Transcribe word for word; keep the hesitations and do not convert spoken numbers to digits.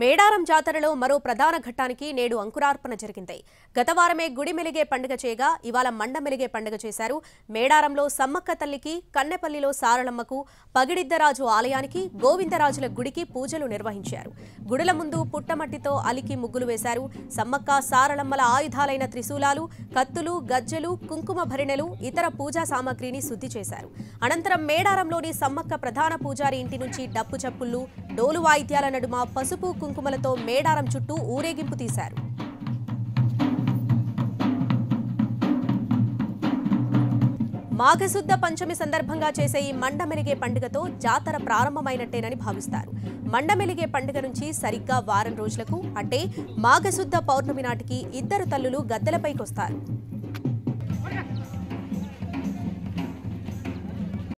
మేడారం జాతరలో మరో ప్రధాన ఘట్టానికి నేడు అంకురార్పణ జరిగింది. గతవారమే గుడి మెలిగే పండుగ చేయగా ఇవాల మండ మెలిగే పండుగ చేశారు. మేడారంలో సమ్మక్క తల్లికి, కన్నెపల్లిలో సారలమ్మకు, పగిడిద్దరాజు ఆలయానికి, గోవిందరాజుల గుడికి పూజలు నిర్వహించారు. గుడుల ముందు పుట్టమట్టితో అలికి ముగ్గులు వేశారు. సమ్మక్క సారలమ్మల ఆయుధాలైన త్రిశూలాలు, కత్తులు, గజ్జెలు, కుంకుమ భరిణెలు, ఇతర పూజా సామాగ్రిని శుద్ధి చేశారు. అనంతరం మేడారంలోని సమ్మక్క ప్రధాన పూజారి ఇంటి నుంచి డప్పు చప్పుళ్లు, డోలు వాయిద్యాల నడుమ పసుపు కుంకుమలతో మేడారం చుట్టూ ఊరేగింపు తీశారు. మాఘశుద్ధ పంచమి సందర్భంగా చేసే ఈ మండమెలిగే పండుగతో జాతర ప్రారంభమైనట్టేనని భావిస్తారు. మండమెలిగే పండుగ నుంచి సరిగ్గా వారం రోజులకు అంటే మాఘశుద్ధ పౌర్ణమి నాటికి ఇద్దరు తల్లులు గద్దెలపైకొస్తారు.